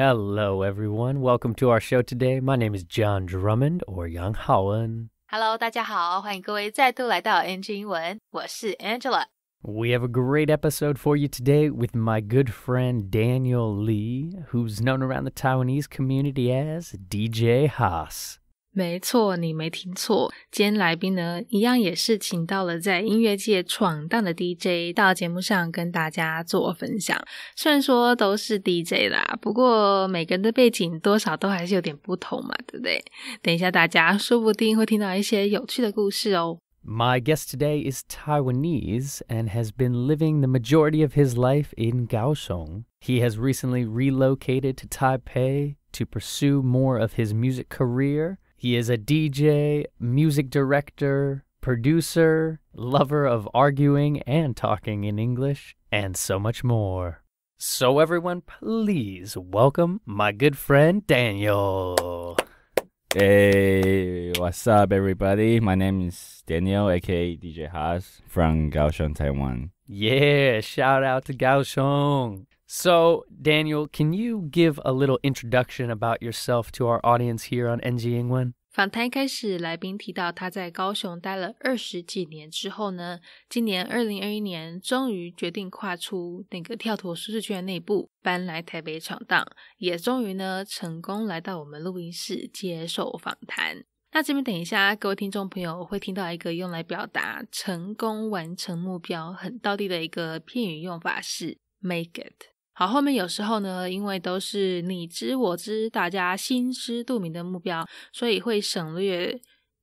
Hello everyone, welcome to our show today. My name is John Drummond or Yang Haowen. Hello, 大家好，欢迎各位再度来到 NG 英文，我是 Angela。We have a great episode for you today with my good friend Daniel Li, who's known around the Taiwanese community as DJ Haas. 没错，你没听错，今天来宾呢，一样也是请到了在音乐界闯荡的 DJ 到节目上跟大家做分享。虽然说都是 DJ 啦，不过每个人的背景多少都还是有点不同嘛，对不对？等一下大家说不定会听到一些有趣的故事哦。My guest today is Taiwanese and has been living the majority of his life in Kaohsiung. He has recently relocated to Taipei to pursue more of his music career. He is a DJ, music director, producer, lover of arguing and talking in English, and so much more. So everyone, please welcome my good friend Daniel. Hey, what's up everybody? My name is Daniel, aka DJ Haas, from Kaohsiung, Taiwan. Yeah, shout out to Kaohsiung. So, Daniel, can you give a little introduction about yourself to our audience here on NG 英文? 访谈开始，来宾提到他在高雄待了20几年之后呢，今年2021年终于决定跨出那个跳脱舒适圈内部，搬来台北闯荡，也终于呢成功来到我们录音室接受访谈。那这边等一下，各位听众朋友会听到一个用来表达成功完成目标很道地的一个片语用法是 make it。好，后面有时候呢，因为都是你知我知，大家心知肚明的目标，所以会省略，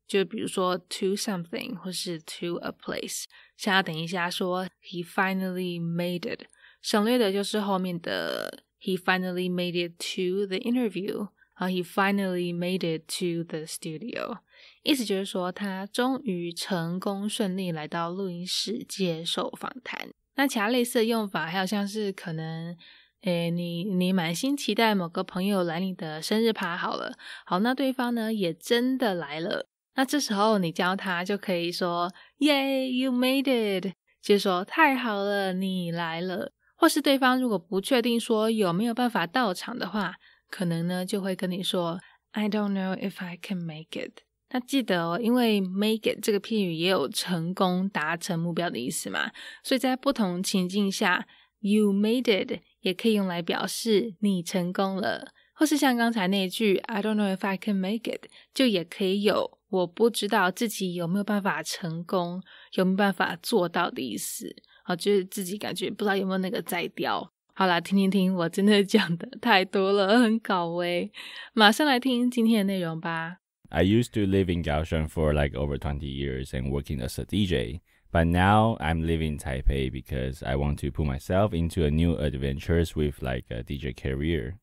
就比如说 to something 或是 to a place。现在等一下说 he finally made it， 省略的就是后面的 he finally made it to the interview， 然后 he finally made it to the studio， 意思就是说他终于成功顺利来到录音室接受访谈。那其他类似的用法还有像是可能你满心期待某个朋友来你的生日趴好了，好，那对方呢也真的来了，那这时候你教他就可以说 Yay, you made it， 就是说太好了你来了，或是对方如果不确定说有没有办法到场的话，可能呢就会跟你说 I don't know if I can make it。那记得哦，因为 make it 这个片语也有成功达成目标的意思嘛，所以在不同情境下 you made it 也可以用来表示你成功了，或是像刚才那句 I don't know if I can make it 就也可以有我不知道自己有没有办法成功，有没有办法做到的意思，就是自己感觉不知道有没有那个在调。好啦，听我真的讲的太多了，很搞味，马上来听今天的内容吧。I used to live in Kaohsiung for like over 20 years and working as a DJ, but now I'm living in Taipei because I want to put myself into a new adventures with like a DJ career.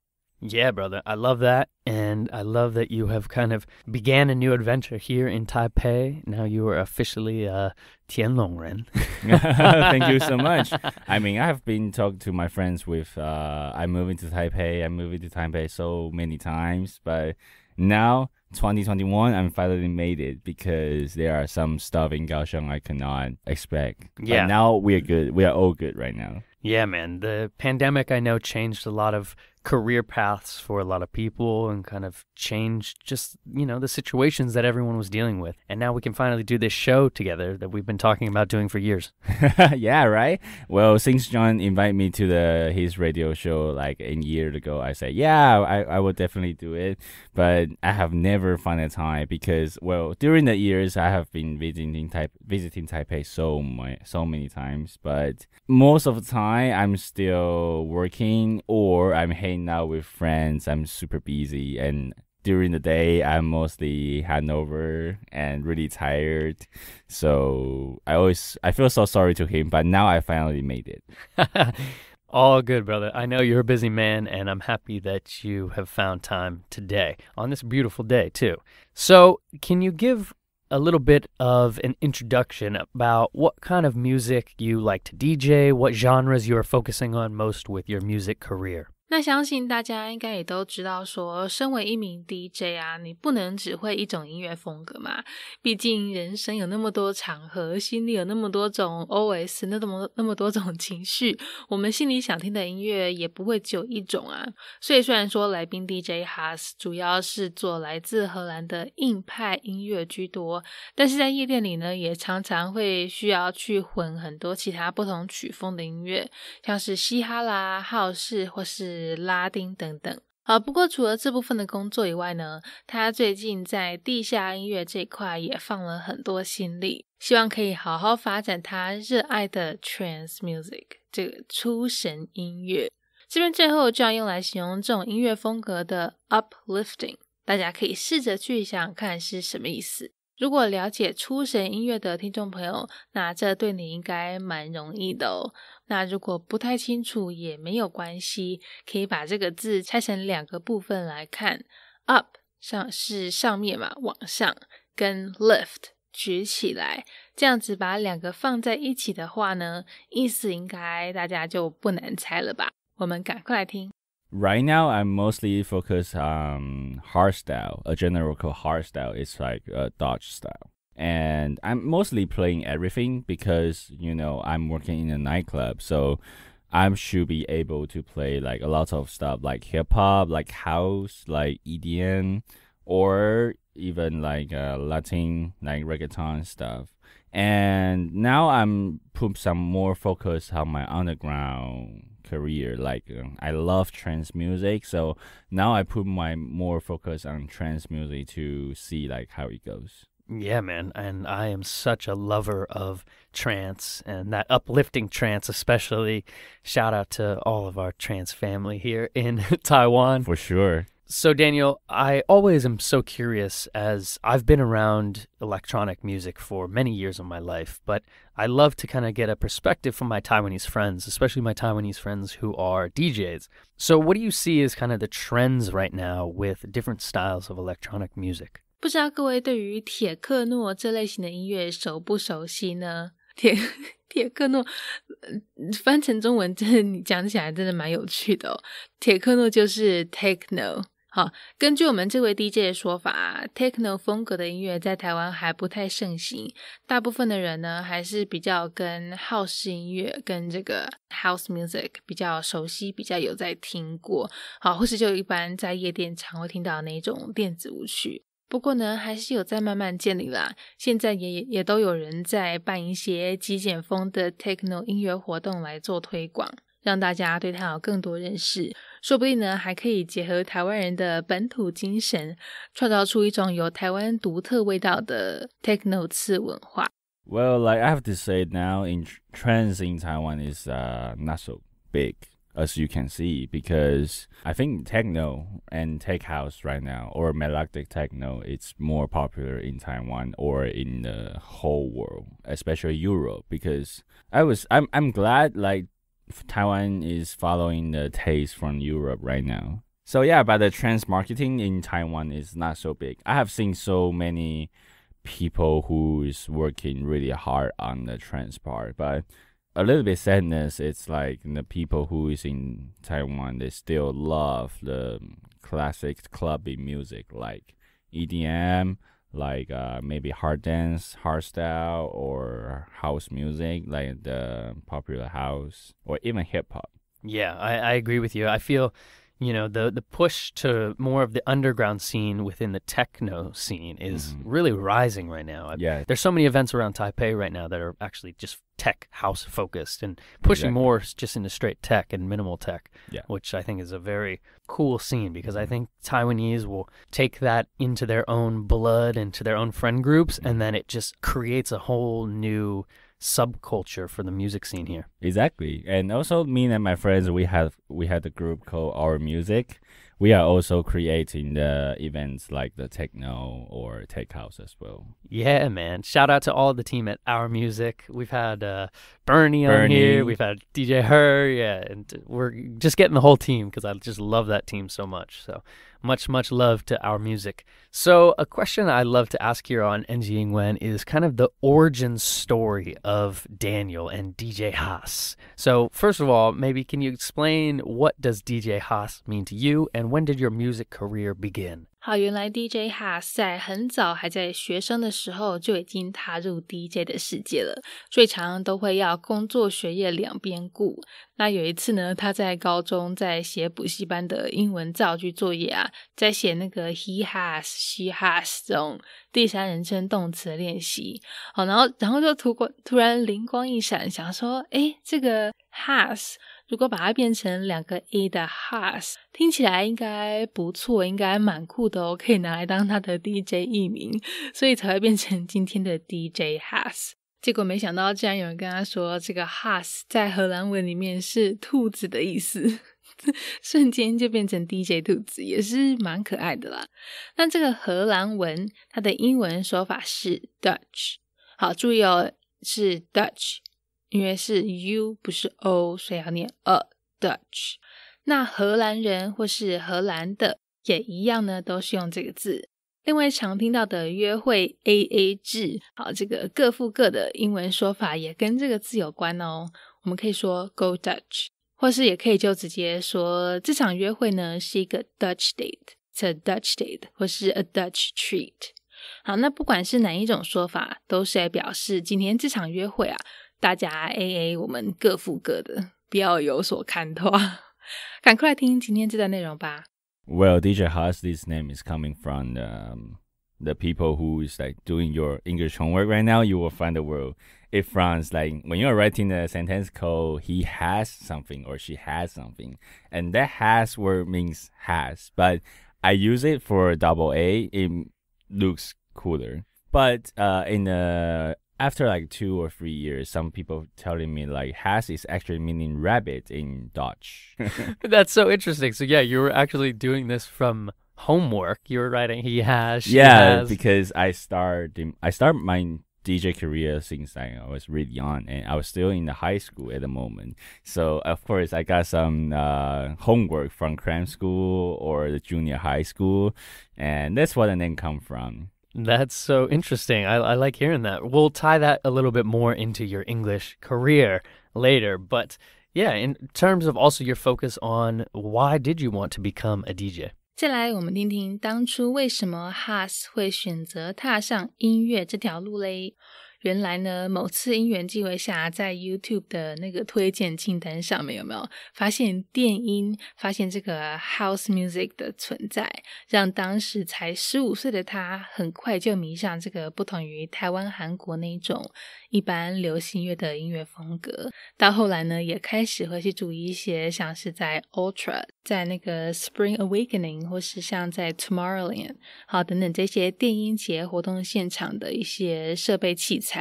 Yeah, brother, I love that. And I love that you have kind of began a new adventure here in Taipei. Now you are officially Tianlongren. Thank you so much. I mean, I've been talking to my friends with, I'm moving to Taipei so many times, but now 2021, I'm finally made it because there are some stuff in Kaohsiung I cannot expect. Yeah. But now we're good. We are all good right now. Yeah, man. The pandemic, I know, changed a lot of career paths for a lot of people and kind of changed just, you know, the situations that everyone was dealing with. And now we can finally do this show together that we've been talking about doing for years. Yeah, right? Well, since John invited me to his radio show like a year ago, I said, yeah, I will definitely do it. But I have never found a time because, well, during the years, I have been visiting Taipei so many times. But most of the time, I'm still working or I'm now with friends. I'm super busy, and during the day I'm mostly hangover and really tired, so I feel so sorry to him, but now I finally made it. All good, brother. I know you're a busy man, and I'm happy that you have found time today on this beautiful day too. So can you give a little bit of an introduction about what kind of music you like to DJ, what genres you are focusing on most with your music career? 那相信大家应该也都知道说，身为一名 DJ 啊，你不能只会一种音乐风格嘛，毕竟人生有那么多场合，心里有那么多种 OS， 那么多种情绪，我们心里想听的音乐也不会只有一种啊。所以虽然说来宾 DJ Haas 主要是做来自荷兰的硬派音乐居多，但是在夜店里呢，也常常会需要去混很多其他不同曲风的音乐，像是嘻哈啦、好事或是拉丁等等。好，不过除了这部分的工作以外呢，他最近在地下音乐这块也放了很多心力，希望可以好好发展他热爱的 trance music 这个出神音乐。这边最后就要用来形容这种音乐风格的 uplifting， 大家可以试着去想看是什么意思。如果了解出神音乐的听众朋友，那这对你应该蛮容易的哦。那如果不太清楚也没有关系，可以把这个字拆成两个部分来看。Up 是上面嘛，往上，跟 lift 举起来，这样子把两个放在一起的话呢，意思应该大家就不难猜了吧？我们赶快来听。Right now, I'm mostly focused on hardstyle. A general called hardstyle is like a Dutch style. And I'm mostly playing everything because, you know, I'm working in a nightclub. So I should be able to play like a lot of stuff like hip hop, like house, like EDM, or even like Latin, like reggaeton stuff. And now I'm put some more focus on my underground career. Like I love trance music, so now I put my more focus on trance music to see like how it goes. Yeah, man, and I am such a lover of trance and that uplifting trance especially. Shout out to all of our trance family here in Taiwan. For sure. So Daniel, I always am so curious as I've been around electronic music for many years of my life, but I love to kind of get a perspective from my Taiwanese friends, especially my Taiwanese friends who are DJs. So what do you see as kind of the trends right now with different styles of electronic music? 不知道各位对于铁克诺这类型的音乐熟不熟悉呢？铁克诺翻成中文真的你讲起来真的蛮有趣的哦。铁克诺就是 techno。好，根据我们这位 DJ 的说法 ，techno 风格的音乐在台湾还不太盛行，大部分的人呢还是比较跟 house 音乐、跟这个 house music 比较熟悉，比较有在听过，好，或是就一般在夜店常会听到那种电子舞曲。不过呢，还是有在慢慢建立啦。现在也都有人在办一些极简风的 techno 音乐活动来做推广，让大家对它有更多认识。说不定呢，还可以结合台湾人的本土精神，创造出一种有台湾独特味道的 techno 次文化。Well, like I have to say, now in trends in Taiwan is not so big.As you can see, because I think techno and tech house right now, or melodic techno, it's more popular in Taiwan or in the whole world, especially Europe. Because I'm glad like Taiwan is following the taste from Europe right now. So yeah, but the trans marketing in Taiwan is not so big. I have seen so many people who is working really hard on the trans part, but.A little bit sadness, it's like the people who is in Taiwan, they still love the classic clubbing music like EDM, like maybe hard dance, hard style, or house music, like the popular house, or even hip-hop. Yeah, I agree with you. I feel, you know, the push to more of the underground scene within the techno scene is really rising right now. Yeah. There's so many events around Taipei right now that are actually just...tech house focused and pushing exactly. more just into straight tech and minimal tech, yeah. which I think is a very cool scene because I think Taiwanese will take that into their own blood, into their own friend groups, and then it just creates a whole new subculture for the music scene here. Exactly. And also me and my friends, we had a group called Our Music. We are also creating the events like the techno or tech house as well. Yeah, man. Shout out to all the team at Our Music. We've had Bernie on here. We've had DJ Her. Yeah, and we're just getting the whole team because I just love that team so much. So much, much love to Our Music. So a question I love to ask here on NG English is kind of the origin story of of Daniel and DJ Haas. So first of all, maybe can you explain what does DJ Haas mean to you, and when did your music career begin? 好，原来 DJ Haas 在很早还在学生的时候就已经踏入 DJ 的世界了，所以常常都会要工作学业两边顾。那有一次呢，他在高中在写补习班的英文造句作业啊，在写那个 he has, she has 这种第三人称动词的练习。好，然后就突然灵光一闪，想说，诶，这个 has。如果把它变成两个 A 的 Haas 听起来应该不错，应该蛮酷的哦，可以拿来当他的 DJ 艺名，所以才会变成今天的 DJ Haas。结果没想到竟然有人跟他说这个 Haas 在荷兰文里面是兔子的意思。瞬间就变成 DJ 兔子，也是蛮可爱的啦。那这个荷兰文它的英文说法是 Dutch。好，注意哦，是 Dutch。因为是 U 不是 O， 所以要念 Dutch。 那荷兰人或是荷兰的也一样呢，都是用这个字。另外常听到的约会 AA 制，好，这个各付各的英文说法也跟这个字有关哦。我们可以说 Go Dutch， 或是也可以就直接说这场约会呢是一个 Dutch date， It's a Dutch date， 或是 a Dutch treat。 好，那不管是哪一种说法，都是来表示今天这场约会啊，大家 AA， 我们各付各的，不要有所看透啊！赶快来听今天这段内容吧。Well, DJ Haas, this name is coming from the people who is like doing your English homework right now. You will find the word it frowns like when you are writing a sentence called "he has something" or "she has something," and that "has" word means "has," but I use it for double A. It looks cooler, but after like 2 or 3 years, some people telling me like has is actually meaning rabbit in Dutch. That's so interesting. So yeah, you were actually doing this from homework. You were writing he has, she has. Yeah, because I start my DJ career since I was really young, and I was still in the high school at the moment. So of course I got some homework from cram school or the junior high school, and that's where the name come from. That's so interesting. I like hearing that. We'll tie that a little bit more into your English career later. But yeah, in terms of also your focus on why did you want to become a DJ? 再来我们听听当初为什么 Haas 会选择踏上音乐这条路嘞。原来呢，某次因缘际会下，在 YouTube 的那个推荐清单上面有没有发现电音，发现这个 House Music 的存在，让当时才15岁的他很快就迷上这个不同于台湾、韩国那种一般流行乐的音乐风格。到后来呢，也开始会去注意一些像是在 Ultra， 在那个 Spring Awakening， 或是像在 Tomorrowland， 好等等这些电音节活动现场的一些设备器材。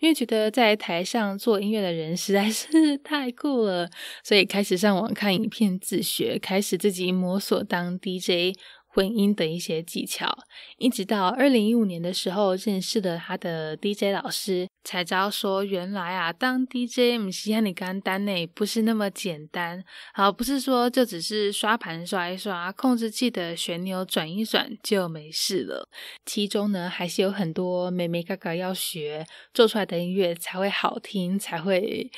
因为觉得在台上做音乐的人实在是太酷了，所以开始上网看影片自学，开始自己摸索当 DJ 混音的一些技巧，一直到2015年的时候认识了他的 DJ 老师，才知道说原来啊，当 DJ 不是很简单耶，不是那么简单。好，不是说就只是刷盘刷一刷，控制器的旋钮转一转就没事了。其中呢，还是有很多妹妹嘎嘎要学，做出来的音乐才会好听，才会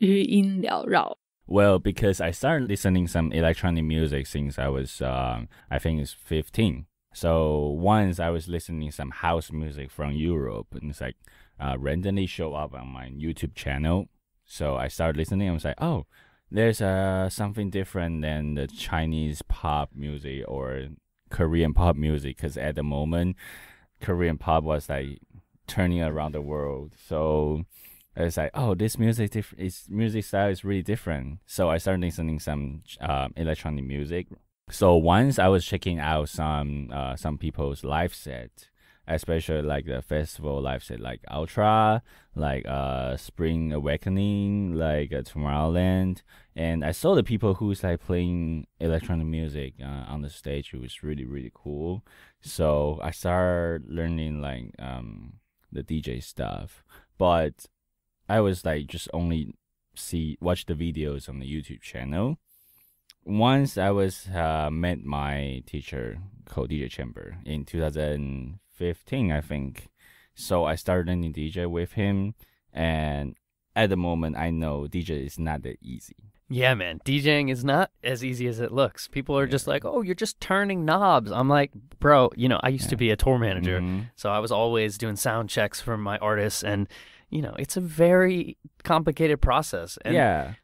余音缭绕。Well, because I started listening some electronic music since I was, I think it's 15. So once I was listening some house music from Europe, and it's like randomly show up on my YouTube channel. So I started listening. I was like, oh, there's something different than the Chinese pop music or Korean pop music, because at the moment, Korean pop was like turning around the world. So it's like, oh, this music style is really different. So I started listening some electronic music. So once I was checking out some people's live set, especially like the festival live set, like Ultra, like Spring Awakening, like Tomorrowland. And I saw the people who's like playing electronic music on the stage. It was really, really cool. So I started learning like the DJ stuff. But I was like just only watch the videos on the YouTube channel. Once I was met my teacher called DJ Chamber in 2015, I think. So I started learning DJ with him, And at the moment, I know DJ is not that easy. Yeah, man. DJing is not as easy as it looks. People are just like, oh, you're just turning knobs. I'm like, bro, you know, I used to be a tour manager. So I was always doing sound checks for my artists. And, you know, it's a very complicated process. And,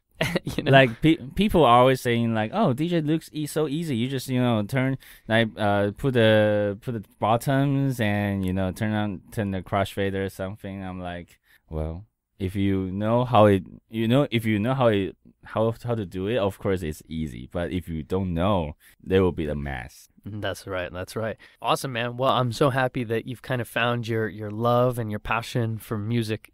you know? Like, people are always saying, like, oh, DJ looks so easy. You just, you know, turn, like, put the buttons and, you know, turn the crush fader or something. I'm like, well, if you know how it, you know, if you know how to do it, of course it's easy. But if you don't know, there will be a mess. That's right. That's right. Awesome, man. Well, I'm so happy that you've kind of found your love and your passion for music,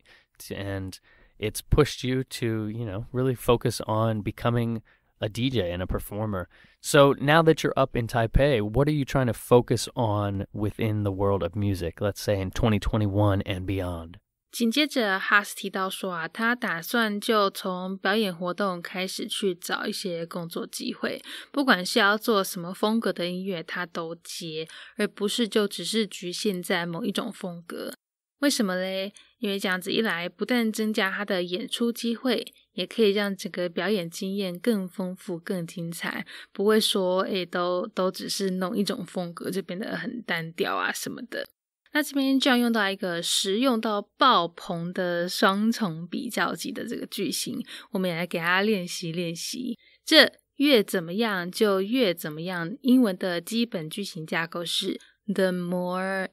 and it's pushed you to, you know, really focus on becoming a DJ and a performer. So now that you're up in Taipei, what are you trying to focus on within the world of music? Let's say in 2021 and beyond. 紧接着 Haas 提到说啊，他打算就从表演活动开始去找一些工作机会，不管是要做什么风格的音乐他都接，而不是就只是局限在某一种风格。为什么嘞？因为这样子一来，不但增加他的演出机会，也可以让整个表演经验更丰富、更精彩，不会说诶都只是弄一种风格就变得很单调啊什么的。那这边就要用到一个实用到爆棚的双重比较级的这个句型，我们也来给它练习练习。这越怎么样就越怎么样，英文的基本句型架构是 the more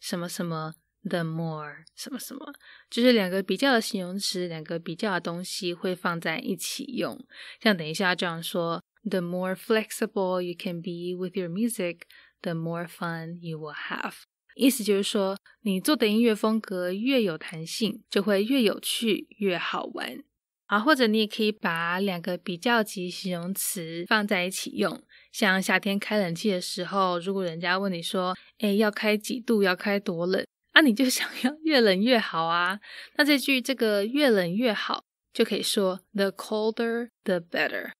什么什么 the more 什么什么，就是两个比较的形容词，两个比较的东西会放在一起用。像等一下这样说 the more flexible you can be with your music, the more fun you will have。意思就是说，你做的音乐风格越有弹性，就会越有趣，越好玩。啊，或者你也可以把两个比较级形容词放在一起用。像夏天开冷气的时候，如果人家问你说，诶，要开几度，要开多冷，啊，你就想要越冷越好啊。那这句这个越冷越好，就可以说 the colder the better。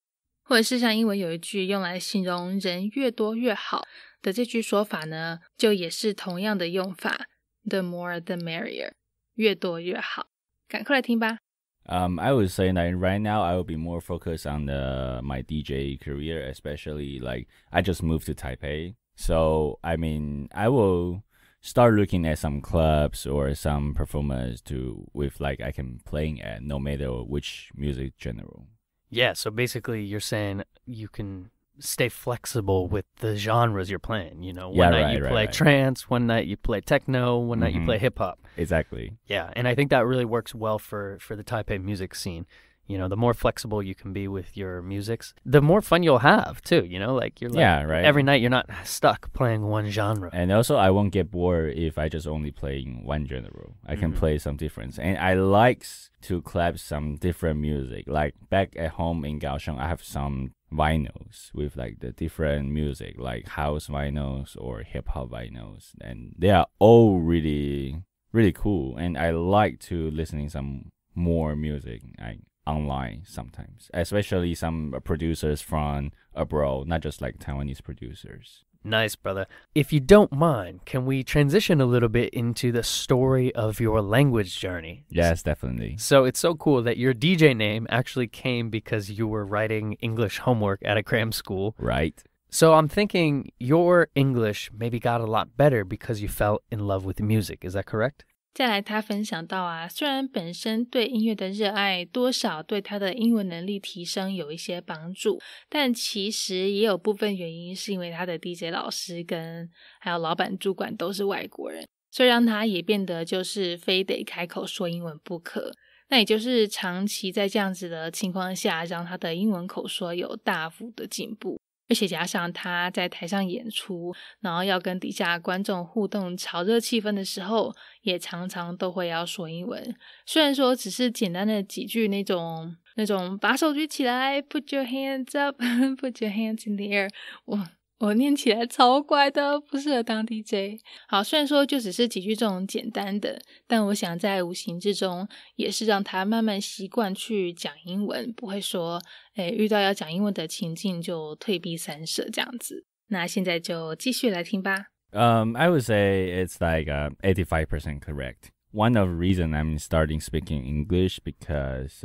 或者是像英文有一句用来形容人越多越好的这句说法呢，就也是同样的用法 the more the merrier 越多越好。赶快来听吧。I would say that right now I will be more focused on my DJ career, especially like I just moved to Taipei. So, I mean, I will start looking at some clubs or some performers with like I can play at no matter which music genre. Yeah, so basically you're saying you can stay flexible with the genres you're playing. You know, one night you play trance, one night you play techno, one night you play hip-hop. Exactly. Yeah, and I think that really works well for the Taipei music scene. You know, the more flexible you can be with your musics, the more fun you'll have, too. You know, like, every night you're not stuck playing one genre. And also, I won't get bored if I just only play one genre. I can play some different. And I like to collab some different music. Like, back at home in Kaohsiung, I have some vinyls with, like, the different music, like house vinyls or hip-hop vinyls. And they are all really, really cool. And I like to listen to some more music, online sometimes, especially some producers from abroad, not just like Taiwanese producers. Nice, brother. If you don't mind, can we transition a little bit into the story of your language journey? Yes, definitely. So it's so cool that your DJ name actually came because you were writing English homework at a cram school. Right. So I'm thinking your English maybe got a lot better because you fell in love with music. Is that correct? 再来他分享到啊，虽然本身对音乐的热爱多少对他的英文能力提升有一些帮助，但其实也有部分原因是因为他的 DJ 老师跟还有老板主管都是外国人，所以让他也变得就是非得开口说英文不可。那也就是长期在这样子的情况下，让他的英文口说有大幅的进步。而且加上他在台上演出，然后要跟底下观众互动炒热气氛的时候，也常常都会要说英文。虽然说只是简单的几句那种把手举起来 ,put your hands up, put your hands in the air, 我念起来超怪的，不适合当 DJ。好，虽然说就只是几句这种简单的，但我想在无形之中也是让他慢慢习惯去讲英文，不会说，遇到要讲英文的情境就退避三舍这样子。那现在就继续来听吧。I would say it's like 85% correct. One of the reason I'm starting speaking English because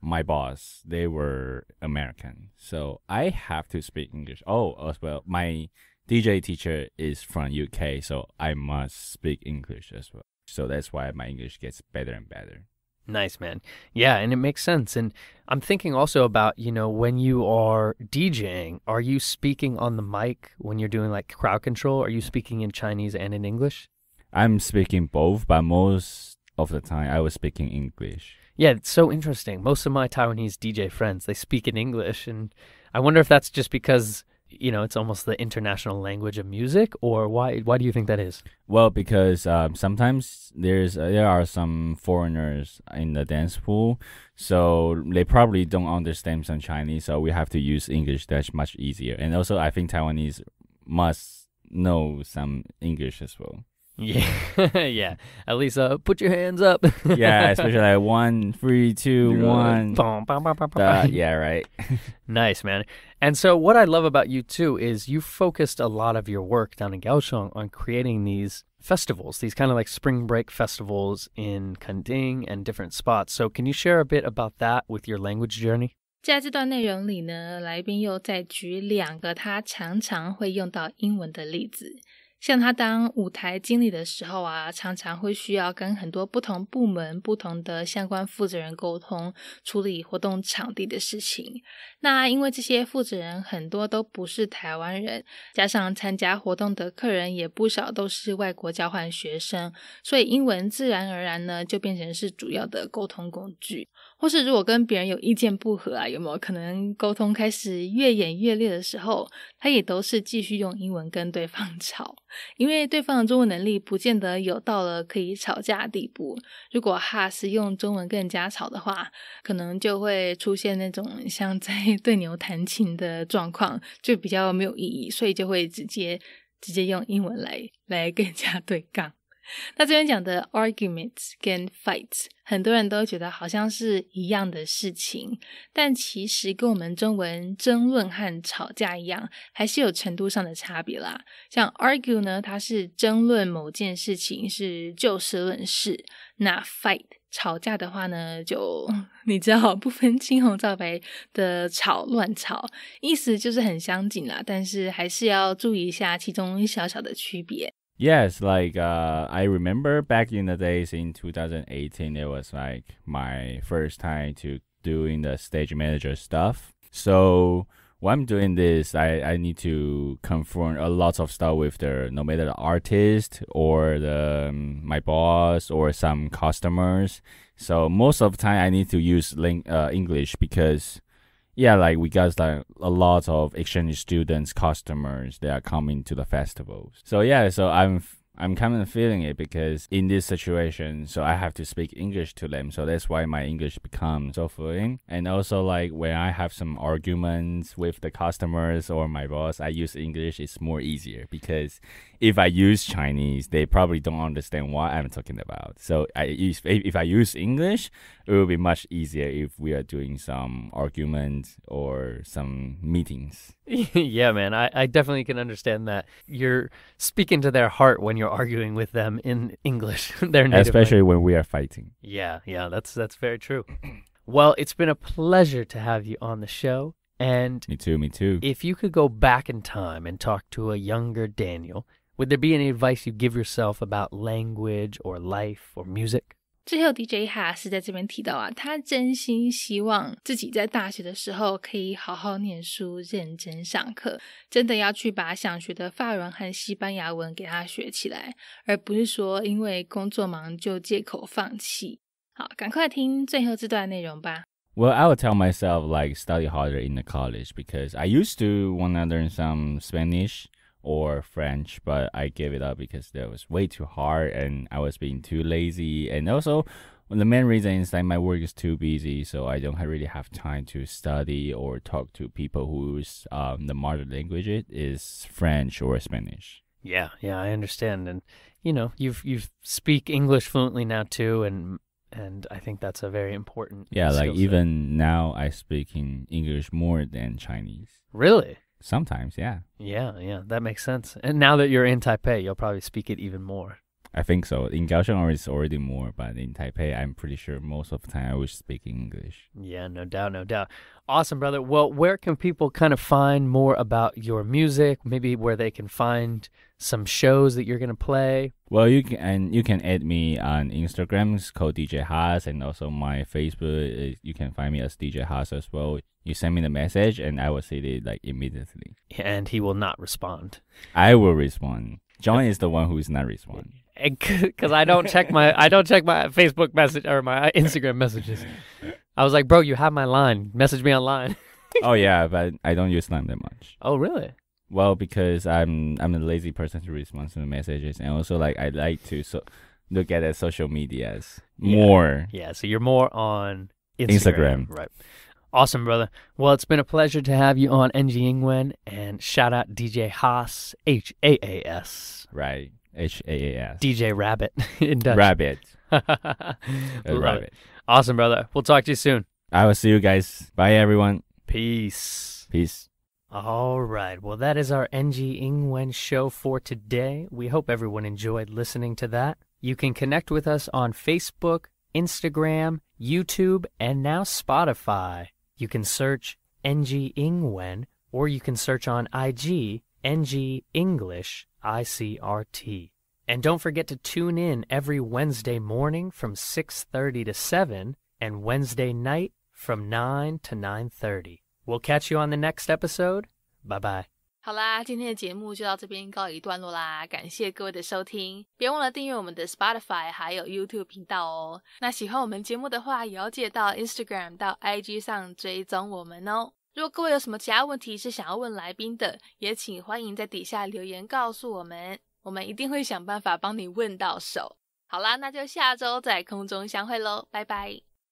my boss, they were American, so I have to speak English. Oh, as well, my DJ teacher is from UK, so I must speak English as well. So that's why my English gets better and better. Nice, man. Yeah, and it makes sense. And I'm thinking also about, you know, when you are DJing, are you speaking on the mic when you're doing like crowd control? Are you speaking in Chinese and in English? I'm speaking both, but most of the time I was speaking English. Yeah, it's so interesting. Most of my Taiwanese DJ friends, they speak in English. And I wonder if that's just because, you know, it's almost the international language of music, or why do you think that is? Well, because sometimes there are some foreigners in the dance pool, so they probably don't understand some Chinese, so we have to use English. That's much easier. And also I think Taiwanese must know some English as well. Yeah, yeah. At least put your hands up. Yeah, especially like 1, 3, 2, 1. Bom, bom, bom, bom, bom. Yeah, right. Nice, man. And so what I love about you too is you focused a lot of your work down in Kaohsiung on creating these festivals, these kind of like spring break festivals in Kenting and different spots. So can you share a bit about that with your language journey? 在这段内容里呢，来宾又再举两个他常常会用到英文的例子。 像他当舞台经理的时候啊，常常会需要跟很多不同部门、不同的相关负责人沟通，处理活动场地的事情。那因为这些负责人很多都不是台湾人，加上参加活动的客人也不少都是外国交换学生，所以英文自然而然呢就变成是主要的沟通工具。 或是如果跟别人有意见不合啊，有没有可能沟通开始越演越烈的时候，他也都是继续用英文跟对方吵，因为对方的中文能力不见得有到了可以吵架的地步。如果Haas用中文跟人家吵的话，可能就会出现那种像在对牛弹琴的状况，就比较没有意义，所以就会直接用英文来跟人家对杠。 那这边讲的 arguments 跟 fights， 很多人都觉得好像是一样的事情，但其实跟我们中文争论和吵架一样，还是有程度上的差别啦。像 argue 呢，它是争论某件事情，是就事论事；那 fight 吵架的话呢，就你知道不分青红皂白的吵乱吵，意思就是很相近啦，但是还是要注意一下其中小小的区别。 Yes, like I remember back in the days in 2018, it was like my first time to doing the stage manager stuff. So when I'm doing this, I need to confront a lot of stuff with no matter the artist or my boss or some customers. So most of the time I need to use English because, yeah, like we got like a lot of exchange students, customers that are coming to the festivals. So yeah, so I'm kind of feeling it because in this situation, so I have to speak English to them. So that's why my English becomes so fluent. And also like when I have some arguments with the customers or my boss, I use English. It's more easier because if I use Chinese, they probably don't understand what I'm talking about. So if I use English, it will be much easier if we are doing some arguments or some meetings. Yeah, man, I definitely can understand that. You're speaking to their heart when you're arguing with them in English, their native especially language. When we are fighting. Yeah, that's very true. Well, it's been a pleasure to have you on the show. And me too. If you could go back in time and talk to a younger Daniel, would there be any advice you give yourself about language or life or music? 最后 ，DJ Haas 在这边提到啊，他真心希望自己在大学的时候可以好好念书、认真上课，真的要去把想学的法文和西班牙文给他学起来，而不是说因为工作忙就借口放弃。好，赶快听最后这段内容吧。 Well, I would tell myself like study harder in the college because I used to want to learn some Spanish or French, but I gave it up because that was way too hard and I was being too lazy. And also the main reason is that my work is too busy, so I don't really have time to study or talk to people whose the mother language is French or Spanish. Yeah, I understand. And you know, you speak English fluently now too, and I think that's a very important skill set. Even now I speak in English more than Chinese. Really? Sometimes, yeah. Yeah, that makes sense. And now that you're in Taipei, you'll probably speak it even more. I think so. In Kaohsiung, it's already more, but in Taipei, I'm pretty sure most of the time I would speak English. Yeah, no doubt, no doubt. Awesome, brother. Well, where can people kind of find more about your music? Maybe where they can find some shows that you're going to play? Well, you can add me on Instagram. It's called DJ Haas, and also my Facebook. You can find me as DJ Haas as well. You send me the message, and I will see it like immediately. And he will not respond. I will respond. John is the one who is not responding. Because I don't check my Facebook message or my Instagram messages. I was like, bro, you have my line. Message me online. Oh yeah, but I don't use Line that much. Oh really? Well, because I'm a lazy person to respond to the messages, and also like I like to look at social medias more. Yeah, so you're more on Instagram. Right. Awesome, brother. Well, it's been a pleasure to have you on NG Ingwen, and shout out DJ Haas, H-A-A-S. Right, H-A-A-S. DJ Rabbit in Dutch. Rabbit. Rabbit. Awesome, brother. We'll talk to you soon. I will see you guys. Bye, everyone. Peace. Peace. All right. Well, that is our NG Ingwen show for today. We hope everyone enjoyed listening to that. You can connect with us on Facebook, Instagram, YouTube, and now Spotify. You can search NG Ingwen, or you can search on IG, NG English, ICRT. And don't forget to tune in every Wednesday morning from 6:30 to 7, and Wednesday night from 9 to 9:30. We'll catch you on the next episode. Bye-bye. 好啦，今天的节目就到这边告一段落啦，感谢各位的收听，别忘了订阅我们的 Spotify 还有 YouTube 频道哦。那喜欢我们节目的话，也要记得到 Instagram 到 IG 上追踪我们哦。如果各位有什么其他问题是想要问来宾的，也请欢迎在底下留言告诉我们，我们一定会想办法帮你问到手。好啦，那就下周在空中相会咯，拜拜。